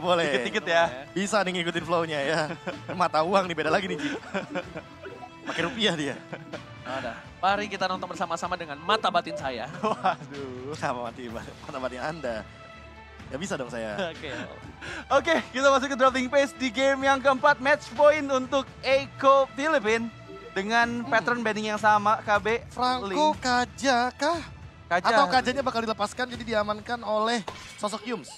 Boleh. Dikit-dikit ya. Bisa nih ngikutin flow-nya ya. Mata uang nih, beda lagi nih, Ji. Pakai rupiah dia. Ada. Mari kita nonton bersama-sama dengan mata batin saya. Waduh. Mata batin Anda. Ya bisa dong saya. Oke. Oke, kita masuk ke drafting phase di game yang keempat. Match point untuk Echo Philippines. Dengan pattern banding yang sama, KB. Franco Kaja kah? Kaja. Atau Kajanya bakal dilepaskan jadi diamankan oleh sosok Yums.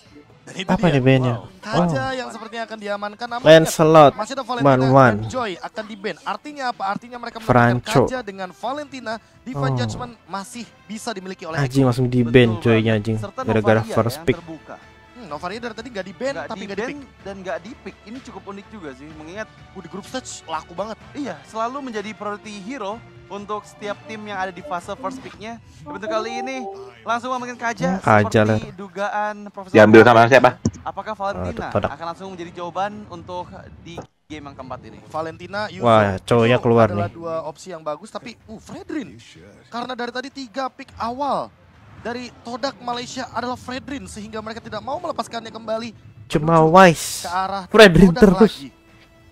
Dan itu apa dia? Nih bandnya? Wow. Kaja yang sepertinya akan diamankan. Lenselot, masih ada Valentina dan Joy akan di-ban. Artinya apa? Artinya mereka menggunakan Kaja dengan Valentina. Diva Judgment masih bisa dimiliki oleh Echo. Langsung di-ban Joy-nya anjing. Gara-gara first pick. Novaria dari tadi nggak di-ban tapi nggak di-pick. Dan nggak di-pick. Ini cukup unik juga sih. Mengingat di grup stage laku banget. Iya, selalu menjadi priority hero untuk setiap tim yang ada di fase first pick-nya. Betul kali ini langsung memainkan Kaja seperti dugaan Profesor. Diambil sama siapa? Apakah Valentina akan langsung menjadi jawaban untuk di game yang keempat ini? Valentina, Yu Zhong keluar adalah nih. Dua opsi yang bagus tapi Fredrinn. Karena dari tadi 3 pick awal dari Todak Malaysia adalah Fredrinn sehingga mereka tidak mau melepaskannya kembali. Cuma wise. Ke arah Fredrinn terus.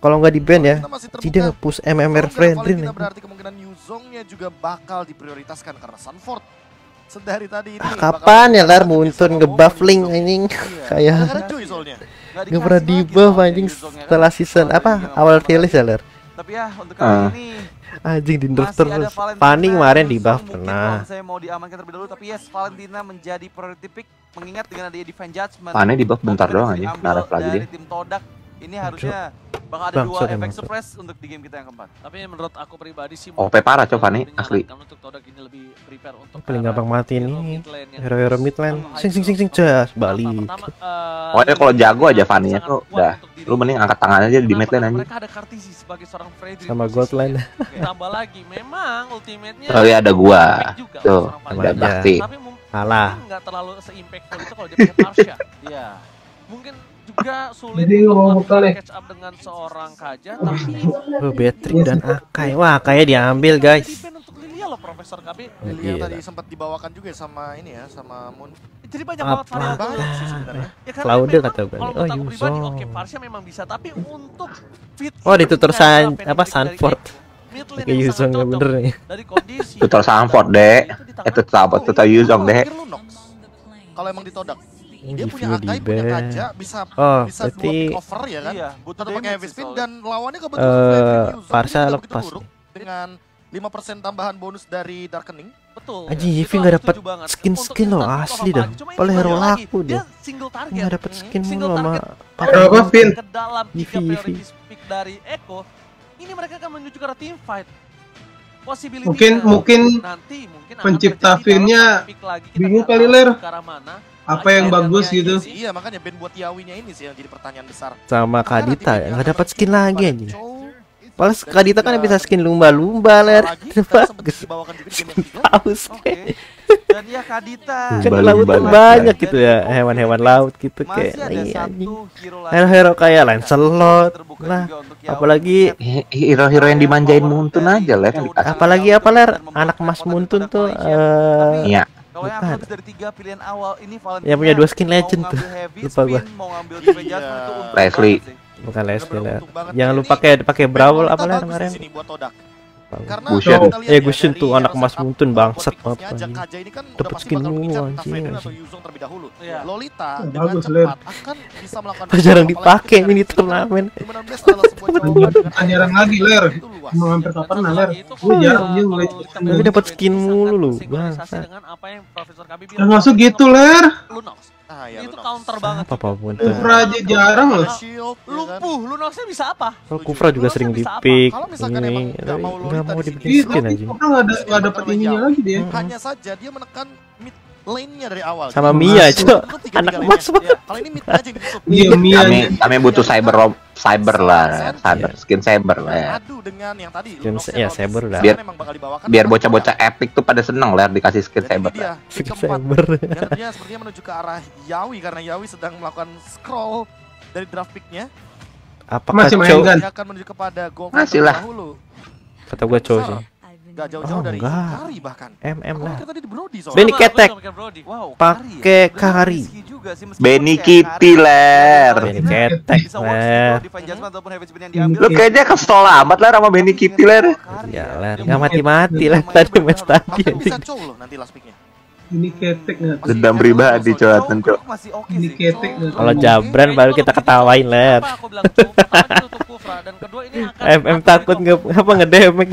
Kalau nggak di band ya, tidak nge-push MMR Fredrinn. Berarti kemungkinan Yu Zhong-nya juga bakal diprioritaskan karena Sanford. Sedari tadi ini kapan ya lar muntun ngebuffling anjing kayak nggak pernah di-buff anjing setelah season apa awal rilis ya lar. Tapi ya untuk kali ini anjing di nerf terus. Panik kemarin di-buff pernah. Saya mau diamankan terlebih dahulu tapi yes Valentina menjadi priority pick mengingat dengan adanya defense judgment. Panik di-buff bentar doang anjing, naraf lagi dia. Tim Todak ini harusnya bakal ada dua efek surprise untuk di game kita yang keempat. Tapi menurut aku pribadi sih OP parah coba nih asli. Untuk Todak ini lebih prepare untuk paling gampang mati nih. Hero-hero mid lane. Sing jas balik. Pokoknya kalau jago aja Fanny-nya tuh udah. Lu mending angkat tangan aja di mid lane anjing. Mereka ada Kartisi sebagai seorang Fredrinn. Sama gold lane. Tambah lagi memang ultimate-nya. Tapi ada gua. Tuh, ada Bakti. Alah. Enggak terlalu se-impactful itu kalau dia punya Tarsha. Iya. Mungkin juga sulit untuk catch up dengan seorang Kaja tapi Beatrix dan Akai. Wah, Akai diambil, guys. Untuk Lilia loh Profesor KB. Lilia tadi sempat dibawakan juga sama ini ya, sama Moon. Jadi banyak banget variabel sih sebenarnya. Ya kan. Laudel kata gue. Oh, Yu Zhong. Oke, Farsha memang bisa tapi untuk fit. Oh, ditutur apa Sanford. Oke, Yu Zhong enggak bener nih. Dari kondisi tutor Sanford, Dek. Tutor Yu Zhong, Dek. Kalau emang ditodak dia punya Akai, punya Kaja, bisa dua cover ya kan? Iya, butuh pakai heavy spin dan lawannya kebetulan Farsha lepas dengan 5% tambahan bonus dari Darkening. Betul. Aji Yawi nggak dapat skin loh asli dah. Paling hero laku dia. Nggak dapat skin mulu sama apa pin. Yawi. Dari Echo, ini mereka akan menuju ke team fight. Mungkin pencipta finnya bingung kali ler. Apa yang bagus gitu? Iya, makanya band buat Yawinya ini sih yang jadi pertanyaan besar. Sama Kadita ya, nggak dapat skin lagi anjing. Padahal Kadita kan bisa skin lumba-lumba ler. Bagus. Haus. Dan ya Kadita. Kan lautan banyak gitu ya, hewan-hewan laut gitu kayak anjing. Hero-hero kayak Lancelot lah. Apalagi hero-hero yang dimanjain Muntun aja ler. Apalagi apa ler? Anak Mas Muntun tuh iya. Kalau yang habis dari 3 pilihan awal ini Valentina yang punya 2 skin legend tuh. Lupa gua. Leslie. Bukan Leslie. Jangan lupa pakai Brawl apa lah kemarin. Gushin tuh anak Mas Muntun bangsat banget. Dapat skin mulu anjing. Lolita dengan cepat akan bisa melakukan jarang dipakai mini turnamen. Jarang lagi ler. Hampir tak pernah ler. Gue dapat skin mulu lu bangsat. Termasuk gitu ler. Itu counter banget. Apapun tuh. Kufra aja jarang loh. Lumpuh, Lunoxnya bisa apa? Kufra juga sering dipik. Ini nggak mau dibikin skin aja. Kufra nggak dapat ininya lagi dia. Hanya saja dia menekan mid lane-nya dari awal. Sama Mia itu. Anak Mas. Kalau ini mid aja gitu. Kami butuh cyber lah, skin cyber lah. Aduh dengan yang tadi. Ya cyber lah. Biar bocah-bocah epic tuh pada seneng lah dikasih skin cyber. Skin cyber. Dia sepertinya menuju ke arah Yawi karena Yawi sedang melakukan scroll dari draft pick-nya. Apakah Chou akan menuju kepada goal dahulu? Kata gue Chou sih. Gak jauh-jauh dari Kari bahkan. Lah. Benny ketek. Wow, pakai Kari. Benny QT ler. Benny ketek ler. Lu kayaknya kesel amat ler sama Benny QT ler. Ya ler, enggak mati-mati ler tadi match tadi. Ini ketek enggak? Dendam pribadi cowokan, Cok. Ini ketek. Kalau Jabran baru kita ketawain ler. Takut nggak apa ngedemek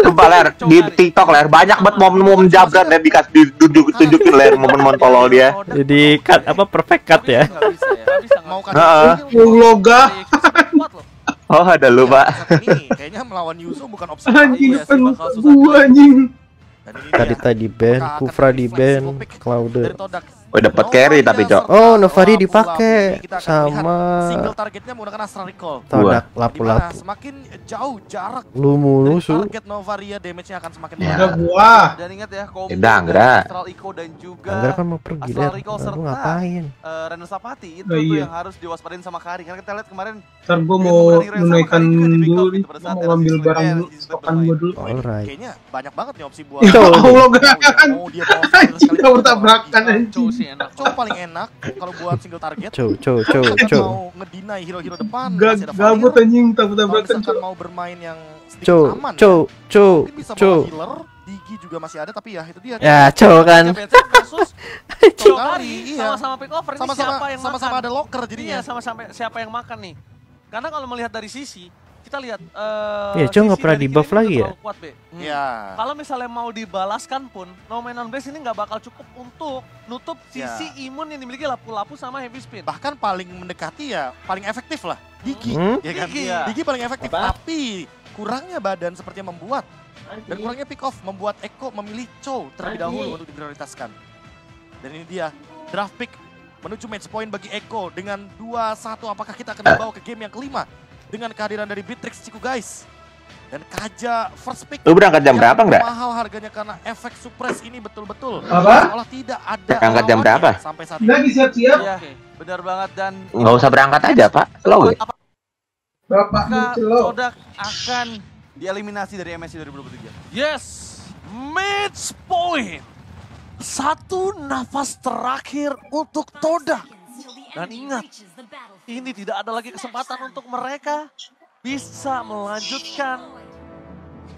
coba ler di TikTok ler banyak banget momen-momen Jabran ler dikasih ditunjukin ler momen-momen tolol dia jadi cut apa perfect cut ya loga. Oh ada lu pak kayaknya melawan Yuzo bukan opsi anjing anjing Kadita di band Kufra di band Clouder. Oh dapat carry tapi Cok. Oh Novari dipakai sama single targetnya menggunakan astral recall. Todak Lapu-lapu. Semakin jauh jarak lu mulu target Novaria damage-nya akan semakin banyak. Dan ingat ya combo astral echo dan juga astral recall serta Random Sapati itu yang harus diwaspadain sama Kari karena kita lihat kemarin ntar gua mau menaikkan dulu mau ngambil barang stokan gua dulu. Kayaknya banyak banget nih opsi buat. Allah gerakan. Kita bertabrakan anjing. Chou paling enak kalau buat single target. Chou mau ngedinai hero-hero depan. Gabut anjing tabrakan mau bermain yang aman. Chou Gigi juga masih ada tapi ya itu dia. Ya Chou kan. Sama-sama pick over ini siapa yang sama-sama ada locker jadinya. Sama-sama siapa yang makan nih. Karena kalau melihat dari sisi kita lihat ya Chou nggak pernah di buff lagi ya. Ya. Kalau misalnya mau dibalaskan pun, no man on base ini nggak bakal cukup untuk nutup sisi imun yang dimiliki Lapu-lapu sama heavy spin. Bahkan paling mendekati ya, paling efektif lah, Gigi. Ya kan? Gigi paling efektif, tapi kurangnya badan sepertinya membuat, dan kurangnya pick off membuat Echo memilih Chou terlebih dahulu untuk diprioritaskan. Dan ini dia, draft pick menuju match point bagi Echo dengan 2-1. Apakah kita akan dibawa ke game yang kelima? Dengan kehadiran dari Beatrix, Cikgu guys. Dan Kaja first pick. Lu berangkat jam berapa enggak? Mahal harganya karena efek supres ini betul-betul. Seolah tidak ada. Berangkat jam berapa? Sampai saat ini. Lagi siap-siap. Iya, benar banget dan enggak usah berangkat aja, Pak. Slow ya. Bapak slow. Todak akan dieliminasi dari MSC 2023. Yes. Match point. Satu nafas terakhir untuk Todak. Dan ingat, ini tidak ada lagi kesempatan untuk mereka bisa melanjutkan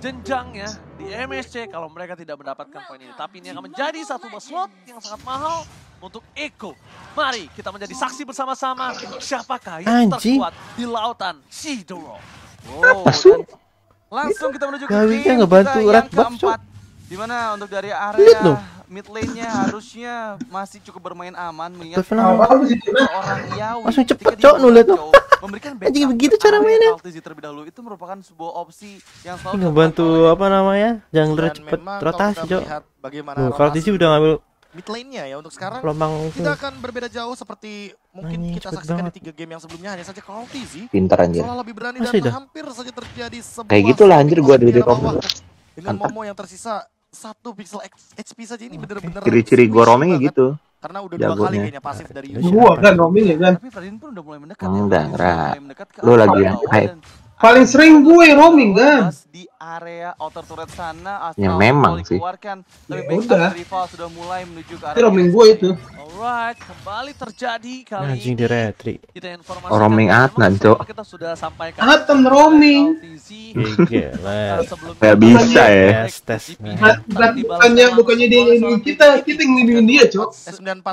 jenjangnya di MSC kalau mereka tidak mendapatkan poin ini. Tapi ini akan menjadi satu slot yang sangat mahal untuk Echo. Mari kita menjadi saksi bersama-sama siapakah yang terkuat di lautan Sidoro. Wow, langsung kita menuju ke game yang keempat. Dimana untuk dari area mid lane-nya harusnya masih cukup bermain aman mengingat seorang Yawi. Langsung cepet Cok nulet tuh. Memberikan anjing begitu cara mainnya. Kartisi terlebih dahulu itu merupakan sebuah opsi yang selalu membantu apa namanya? Jungler cepet rotasi Cok. Bagaimana? Kartisi udah ngambil mid lane-nya ya untuk sekarang. Kita akan berbeda jauh seperti mungkin kita saksikan di 3 game yang sebelumnya hanya saja Kartisi soal lebih berani dan hampir saja terjadi sebuah kayak gitulah anjir gua di depan. Dengan Momo yang tersisa 1 pixel HP saja ini bener-bener ciri-ciri gua roaming gitu. Karena udah 2 kali kayaknya pasif dari Yu. Gua kan roaming ya kan. Tapi Fredrinn pun udah mulai mendekat. Lu lagi yang hype. Paling sering gue roaming kan. Di area outer turret sana asal memang sih. Udah. Sudah mulai menuju ke area roaming gue itu. Alright, kembali terjadi kali ini. Anjing di retri. Roaming Athena, Cok. Kita sudah sampaikan. Athena roaming. Gila. Kayak bisa ya. Bukannya dia ngelindungin kita ngelindungin dia, Cok.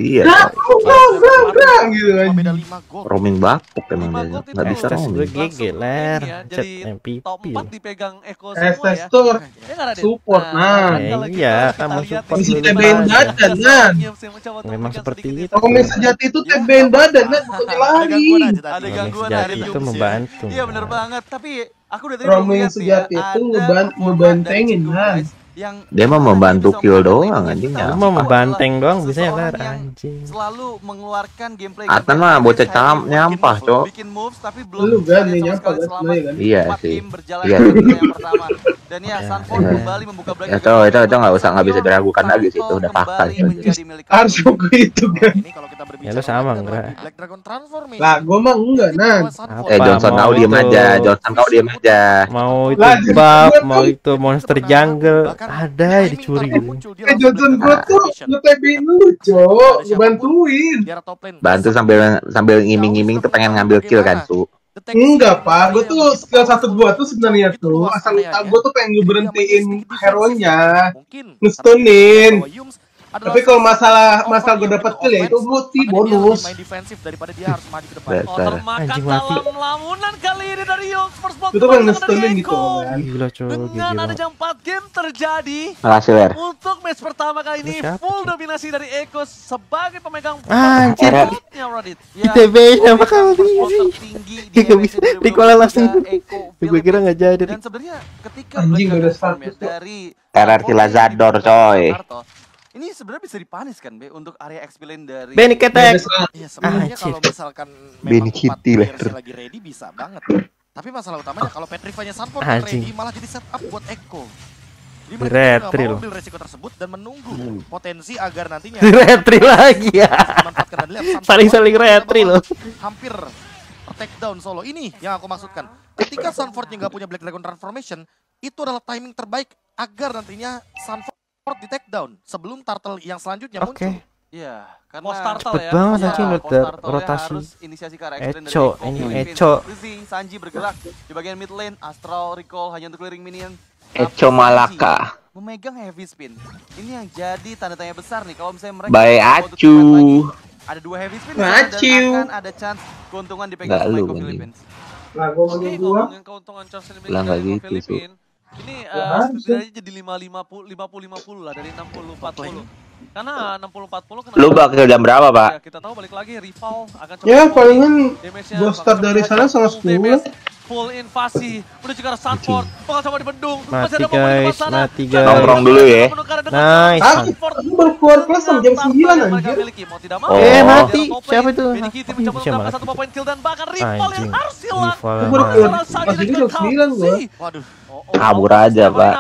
Iya. Roaming bapuk emang dia. Enggak bisa roaming. Gila. Jadi top 4 dipegang Echo semua ya. Support nah. Iya, kamu support dulu. Memang seperti itu. Roaming sejati itu tag band badan, bukan lari. Ada gangguan dari itu membantu. Iya benar banget, tapi aku udah tadi roaming sejati itu ngebantengin kan. Dia mau membantu kill doang anjingnya. Dia mau membanteng doang bisa ya lar anjing. Selalu mengeluarkan gameplay. Athena mah bocah nyampah, Cok. Bikin moves tapi belum. Iya sih. Iya. Dan ya, Sanford kembali membuka belakang. Itu nggak usah, nggak bisa diragukan lagi sih, itu udah fakta. Harus buku itu kan. Ya lu sama enggak? Lah gue mah enggak, Nan. Johnson mau diem aja, Johnson kau diem aja. Mau itu bab, mau itu monster jungle, ada dicuri. Johnson gue tuh ngetepin lu, Cok, bantuin. Bantu sambil ngiming-ngiming tuh pengen ngambil kill kan, Su. Enggak, Pak. Gue tuh skill satu gua tuh sebenarnya tuh asal gue tuh pengen berhentiin hero-nya, ngestunin. Tapi kalau masalah gue dapat kill ya itu multi bonus. Anjing mati. Itu kan ngestunin gitu kan. Gila, coy. Dengan ada jam 4 game terjadi. Untuk match pertama kali ini full dominasi dari Echo sebagai pemegang. Anjir. ITB-nya bakal tinggi di MSC 2023. Gue kira enggak jadi. Dan sebenarnya ketika dari RRQ Lazador, coy. Ini sebenarnya bisa dipanis kan, Be, untuk area XP lane dari Benny QT. Iya, sebenarnya kalau misalkan memang Beatrix lagi ready bisa banget. Tapi masalah utamanya kalau Petrify-nya Sanford ready malah jadi setup buat Echo. Jadi mereka mau ambil resiko tersebut dan menunggu potensi agar nantinya retry lagi ya. Saling-saling retry loh. Hampir take down solo. Ini yang aku maksudkan. Ketika Sanford nggak punya Black Dragon Transformation, itu adalah timing terbaik agar nantinya Sanford di take down sebelum turtle yang selancepmuncul. Iya, karena cepet ya, banget anjing rotasi. Echo, ini Echo. Sanji bergerak di bagian mid lane, astral recall hanya untuk clearing minion. Echo Malaka memegang heavy spin. Ini yang jadi tanda tanya besar nih kalau misalnya mereka Bye Acu. Ada dua heavy spin dan akan ada chance keuntungan dipegang oleh Echo Philippines. Lah keuntungan chance dipegang Philippines. Ini setidaknya jadi 50-50 lah dari 60-40. Karena 60-40 kenapa? Lu bakal jam berapa, Pak? Ya, kita tahu balik lagi rival akan coba. Ya, palingan gua start dari sana 110. Full invasi. Udah juga Sanford. Bakal coba dibendung. Masih ada momen di sana. Nongkrong dulu ya. Nice. Sanford baru keluar kelas jam 9 anjir. Mati. Siapa itu? Mencoba satu poin kill dan bahkan rival yang harus hilang. Baru keluar jam 9 gua. Waduh. Kabur aja, Pak.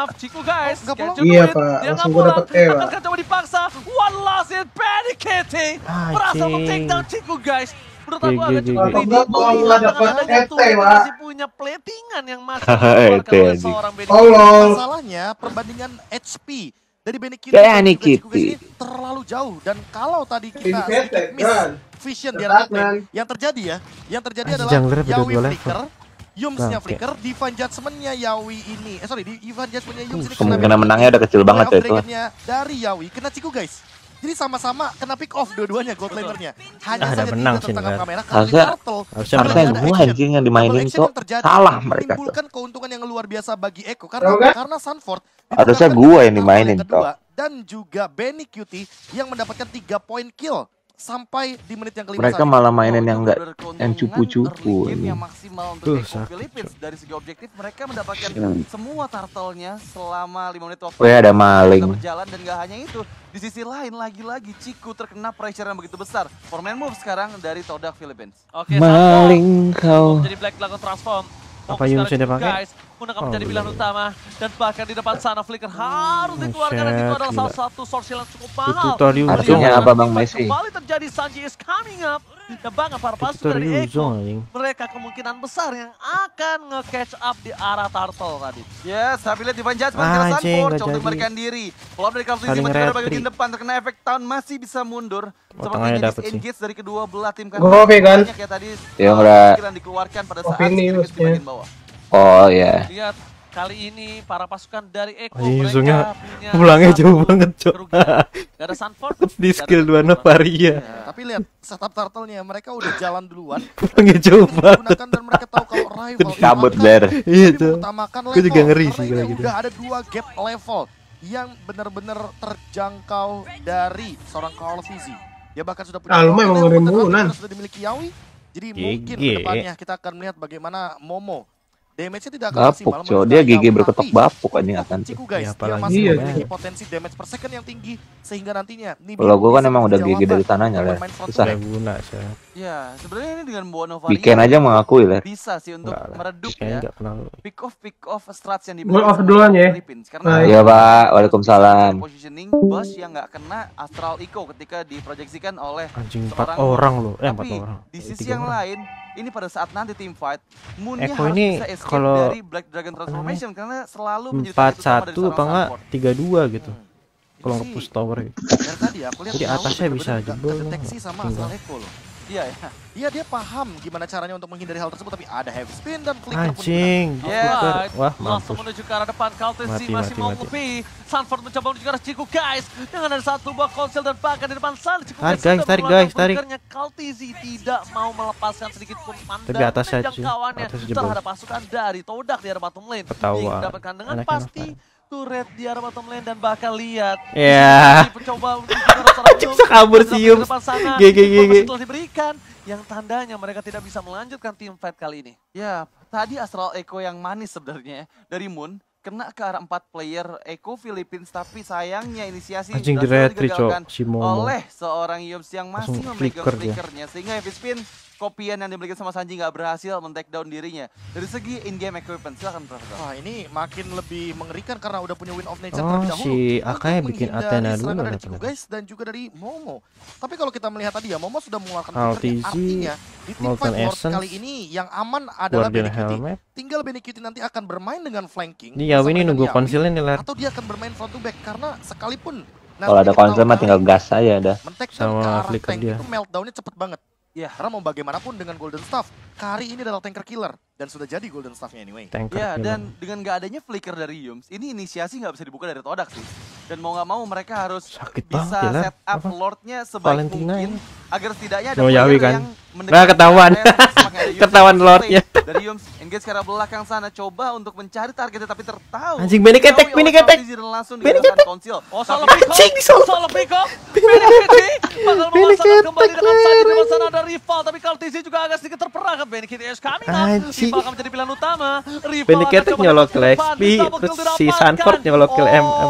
Iya, Pak. Langsung gue dapet Ewa. Akan coba dipaksa. One last hit. Benny QT berhasil take down Cikgu, guys. Menurut aku agak cukup ridih. Menurut adanya tuh masih punya platingan yang masih dikeluarkan oleh seorang Benny QT. Masalahnya perbandingan HP dari Benny QT ini terlalu jauh. Dan kalau tadi kita miss vision di atas, yang terjadi ya, yang terjadi adalah Yawi flicker. Yumsnya flicker, Divan Judgment-nya Yawi ini. Sorry, Divan Judgment-nya Yums ini kemungkinan menangnya udah kecil banget itu. Dari Yawi kena Cikgu, guys. Jadi sama-sama kena pick off dua-duanya gold lanernya. Hanya saja menang tentang kamera kalau turtle. Harusnya gua anjing yang dimainin kok. Salah mereka. Menimbulkan keuntungan yang luar biasa bagi Echo karena Sanford. Harusnya gua yang dimainin kok. Dan juga Benny QT yang mendapatkan 3 poin kill. Sampai di menit yang ke-5 mereka malah mainin yang enggak yang cupu-cupu yang maksimal untuk Philippines. Dari segi objektif mereka mendapatkan semua turtle-nya selama 5 menit waktu ada maling berjalan. Dan gak hanya itu, di sisi lain lagi-lagi Cikgu terkena pressure yang begitu besar. Formen move sekarang dari Todak Philippines. Oke, maling kau jadi Black Dragon transform. Apa yang sudah pakai? Menggunakan menjadi pilihan utama dan bahkan di depan sana flicker harus dikeluarkan dan itu adalah salah satu source yang cukup mahal. Artinya apa, Bang Messi? Kembali terjadi. Sanji is coming up. Tebakan para pasukan dari Echo. Mereka kemungkinan besar yang akan nge-catch up di arah turtle tadi. Yes, tapi lihat Divan Judgment kena Sanford, coba melarikan diri. Lord dari Kartisi mencoba bagian depan terkena efek tahun masih bisa mundur. Sepertinya disengage dari kedua belah tim kan. Oke kan? Kayak tadi yang dikeluarkan pada saat di bagian bawah. Oh ya. Lihat kali ini para pasukan dari Echo mereka punya pulangnya jauh banget, Cok. Gak ada Sanford di skill 2 Varia. Tapi lihat setup turtle-nya mereka udah jalan duluan. Pulangnya jauh banget. Dan mereka tahu kalau rival kabut ler. Iya tuh. Gue juga ngeri sih kalau gitu. Udah ada 2 gap level yang benar-benar terjangkau dari seorang Karltzy. Dia bahkan sudah punya sudah dimiliki Yawi. Jadi mungkin ke depannya kita akan melihat bagaimana Momo Damage-nya tidak akan maksimal. Bapuk, dia gigi berketok bapuk anjing akan. Cikgu guys, ya, dia masih memiliki potensi damage per second yang tinggi sehingga nantinya nih. Kalau gue kan emang udah gigi dari tanahnya lah. Susah guna saya. Ya, sebenarnya ini dengan Bonova. Bikin aja mengakui lah. Bisa sih untuk meredup ya. Pick off strats yang dibuat duluan ya. Iya, Pak. Waalaikumsalam. Positioning bus yang enggak kena astral echo ketika diproyeksikan oleh empat orang loh. Tapi di sisi yang lain ini pada saat nanti tim fight Moonnya harus bisa escape dari Black Dragon Transformation karena selalu menjadi 41 apa enggak 32 gitu. Kalau nge-push tower gitu. Jadi atasnya bisa jebol. Deteksi sama asal echo loh. Iya ya. Iya dia paham gimana caranya untuk menghindari hal tersebut tapi ada heavy spin dan clicker pun. Anjing. Ya, wah, langsung menuju ke arah depan Kartisi masih mau ngopi. Sanford mencoba menuju ke arah Cikgu guys dengan ada satu buah konsel dan bahkan di depan Sanji Cikgu. Tarik guys. Kartisi tidak mau melepaskan sedikit pun pandangan dan kawannya terhadap pasukan dari Todak di arah bottom lane. Ketawa. Mendapatkan dengan pasti turret di arah bottom lane dan bakal lihat. Ya. Coba untuk bisa kabur si Yums. Setelah diberikan yang tandanya mereka tidak bisa melanjutkan tim fight kali ini. Ya, tadi Astral Echo yang manis sebenarnya dari Moon kena ke arah 4 player Echo Philippines tapi sayangnya inisiasi digagalkan oleh seorang Yums yang masih memegang flickernya sehingga heavy spin kopian yang diberikan sama Sanji nggak berhasil men-take down dirinya. Dari segi in-game equipment, silahkan Prof. Wah ini makin lebih mengerikan karena udah punya win of nature terlebih dahulu. Si Akai bikin Athena dulu dari Cikgu guys dan juga dari Momo. Tapi kalau kita melihat tadi ya, Momo sudah mengeluarkan flickernya. Artinya di tim fight Lord kali ini yang aman adalah Benny QT. Tinggal Benny QT nanti akan bermain dengan flanking. Yawi ini nunggu konsilnya nih lah. Atau dia akan bermain front to back karena sekalipun kalau ada konsil mah tinggal gas aja dah. Sama flicker dia. Itu meltdownnya cepet banget. Ya, karena mau bagaimanapun dengan Golden Staff, Kari ini adalah tanker killer dan sudah jadi Golden Staffnya anyway. Ya, dan dengan nggak adanya flicker dari Yums, ini inisiasi nggak bisa dibuka dari Todak sih. Dan mau nggak mau mereka harus bisa set up Lordnya sebaik mungkin agar setidaknya ada Yawi kan. Nah, ketahuan Lordnya. Dari Yums engage ke arah belakang sana coba untuk mencari targetnya tapi tertahu. Anjing Benny ketek, Benny ketek. Benny ketek. Oh, salah pick. Salah pick. Benny ketek. Kembali dengan Sanji di sana ada rival tapi Kartisi juga agak sedikit terperangkap. Benny QTS coming up. Rival akan menjadi pilihan utama. Benny ketek nyolok ke XP terus si Sanford nyolok ke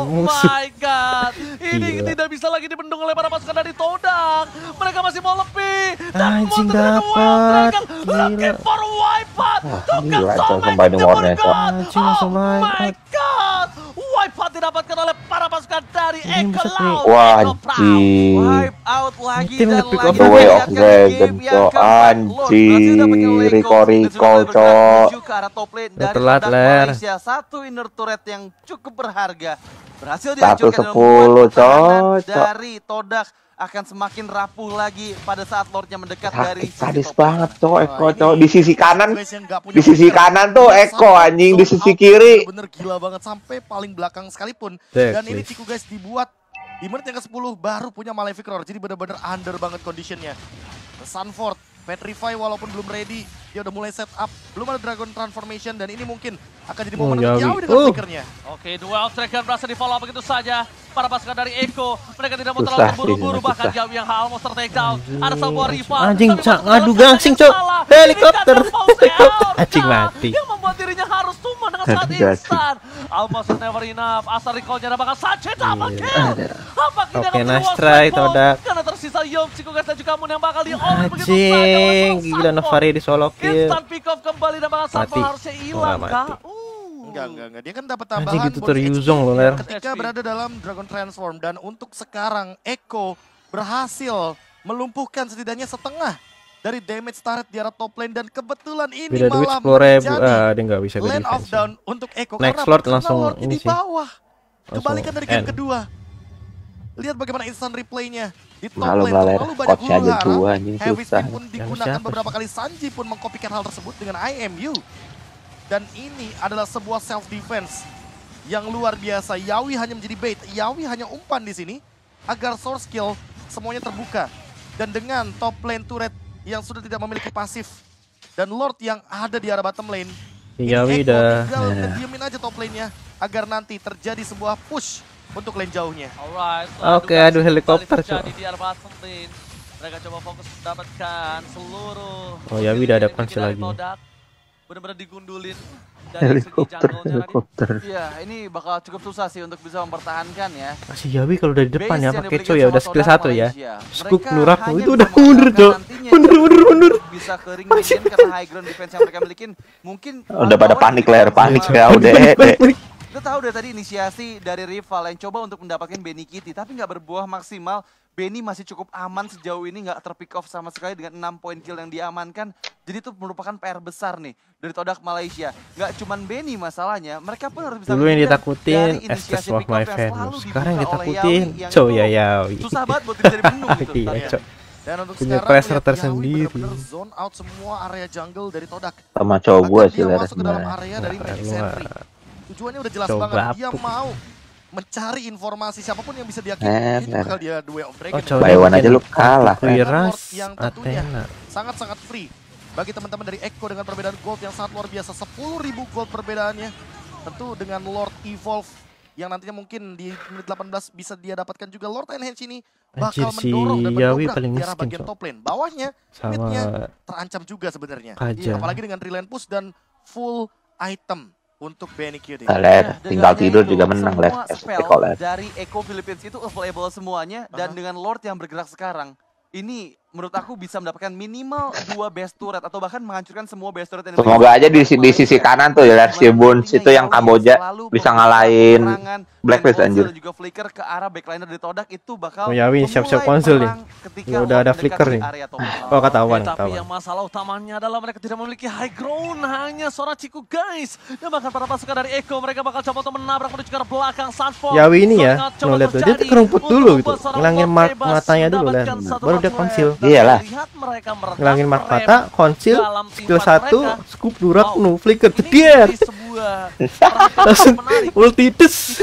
musuh. Oh my god. Ini tidak bisa lagi dibendung oleh para pasukan dari Todak. Mereka masih mau lebih. Anjing dapat. Looking for a wipeout. Oh my god. Wipeout didapatkan oleh para pasukan dari Echo Laut. Wipeout lagi dan lagi. Way of Dragon anjir. Riko cok. Telat ler. Satu inner turret yang cukup berharga. Berhasil dihancurkan dari Todak akan semakin rapuh lagi pada saat Lordnya mendekat dari sadis banget cowok Eko cowok di sisi kanan tuh Eko anjing di sisi kiri bener gila banget sampai paling belakang sekalipun dan ini Cikgu guys dibuat di menit yang ke-10 baru punya Malefic Roar jadi bener-bener under banget conditionnya. Sanford Petrify walaupun belum ready dia udah mulai set up belum ada Dragon Transformation dan ini mungkin akan jadi momen Yawi dengan flickernya. Oke, dua off tracker berhasil di follow begitu saja para pasukan dari Echo mereka tidak mau terlalu buru-buru bahkan Yawi yang almost take down ada sebuah rival anjing ngadu gangsing cok helikopter anjing mati yang membuat dirinya harus tumbang dengan saat instan almost never enough asal recall-nya ada bakal Sanji double kill apakah dia akan terwasp karena tersisa Yom Cikugas dan juga Moon yang bakal di all begitu saja gila Novari di solokin instant pick off kembali dan bakal Sanji harusnya hilang kak. Enggak. Dia kan dapat tambahan gitu Yu Zhong loh, ketika berada dalam Dragon Transform dan untuk sekarang Echo berhasil melumpuhkan setidaknya setengah dari damage turret di arah top lane dan kebetulan ini beda malam jadi bisa land of down untuk Echo next Lord langsung ini di bawah. Kebalikan dari game kedua. Lihat bagaimana instant replaynya di top lane terlalu banyak huru-hara. Heavy spin pun digunakan beberapa kali Sanji pun mengkopikan hal tersebut dengan IMU. Dan ini adalah sebuah self defense yang luar biasa. Yawi hanya menjadi bait, Yawi hanya umpan di sini agar source kill semuanya terbuka. Dan dengan top lane turret yang sudah tidak memiliki pasif dan Lord yang ada di arah bottom lane, Yawi dah diamin aja top lane-nya agar nanti terjadi sebuah push untuk lane jauhnya. Oke, aduh helikopter. Mereka coba fokus mendapatkan seluruh. Oh Yawi dah ada punch lagi. benar-benar digundulin dari helikopter. Iya, ini bakal cukup susah sih untuk bisa mempertahankan ya. Masih Yawi kalau dari depan ya pakai Chou ya udah skill 1 ya. Scoop Nuraku itu udah mundur, Dok. Mundur. Bisa kering mungkin karena high ground defense yang mereka milikin. Mungkin udah pada panik layar panik ya udah. Kita tahu dari tadi inisiasi dari rival yang coba untuk mendapatkan Benny QT tapi nggak berbuah maksimal. Benny masih cukup aman sejauh ini, nggak terpick off sama sekali dengan 6 poin kill yang diamankan. Jadi itu merupakan PR besar nih dari Todak Malaysia. Nggak cuman Benny masalahnya, mereka pun harus bisa. Dulu yang ditakutin Estes Walk My Friend, sekarang yang ditakutin Chou ya Yawi. Susah banget buat bisa dibendung gitu. Dan untuk punya pressure tersendiri. Bener -bener zone out semua area jungle dari Todak. Sama Chou gue sih lah sebenarnya. Tujuannya udah jelas banget, dia mau mencari informasi siapapun yang bisa diakini itu bakal dia Duel of Dragon. Bayuan aja lu kalah. Yang tentunya sangat-sangat free bagi teman-teman dari Echo dengan perbedaan gold yang sangat luar biasa, 10.000 gold perbedaannya. Tentu dengan Lord Evolve yang nantinya mungkin di menit 18 bisa dia dapatkan juga. Lord Enhance ini bakal mendorong dan mendobrak daerah bagian top lane. Bawahnya, midnya terancam juga sebenarnya. Apalagi dengan 3 lane push dan full item. Untuk Benny QT. Tinggal tidur juga menang lah. Dari Echo Philippines itu available semuanya dan dengan Lord yang bergerak sekarang, ini menurut aku bisa mendapatkan minimal 2 best turret atau bahkan menghancurkan semua best turret. Semoga aja di sisi kanan tuh ya si Boons itu yang Kamboja bisa ngalahin Black Dragon anjir. Juga flicker ke arah backliner dari Todak itu bakal. Yawi siap-siap konsul nih. Udah ada flicker nih. Oh ketahuan. Tapi yang masalah utamanya adalah mereka tidak memiliki high ground, hanya seorang Cikgu guys. Dan bahkan para pasukan dari Echo mereka bakal coba untuk menabrak menuju ke belakang Sanford. Yawi ini ya, lo lihat tuh dia kerumput dulu gitu. Ngilangin matanya dulu lah. Baru dia konsil. Iyalah, ngilangin mark mata, konsil, skill 1, scoop durak, no flicker, gedier. Langsung ulti des.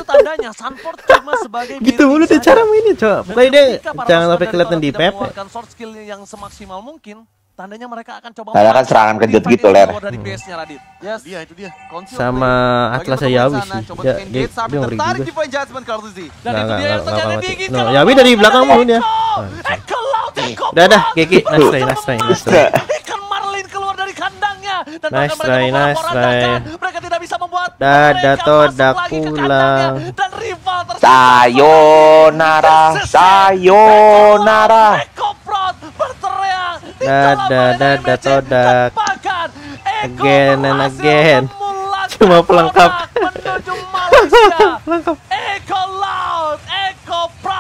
Gitu mulu deh cara mainnya, coba. Pokoknya deh, jangan sampai kelihatan di map. Tandanya mereka akan coba kan serangan kejut gitu ler. Sama Atlas Yawi sih. Ya, dia ngeri juga. Nah, Yawi dari belakang mulu dia. Udah, Gigi, nice try. Ikan Marlin keluar dari kandangnya dan nice try. Mereka tidak bisa membuat Dada Todak pulang. Dan rival tersisa. Sayonara. Dada Todak. Again and again. Cuma pelengkap.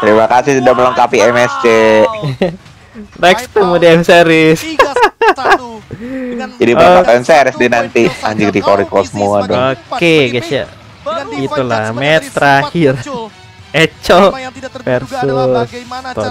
Terima kasih sudah melengkapi MSC. Next to DM series. Jadi bakal series di nanti anjing record semua dong. Oke guys ya. Itulah match terakhir. Echo versus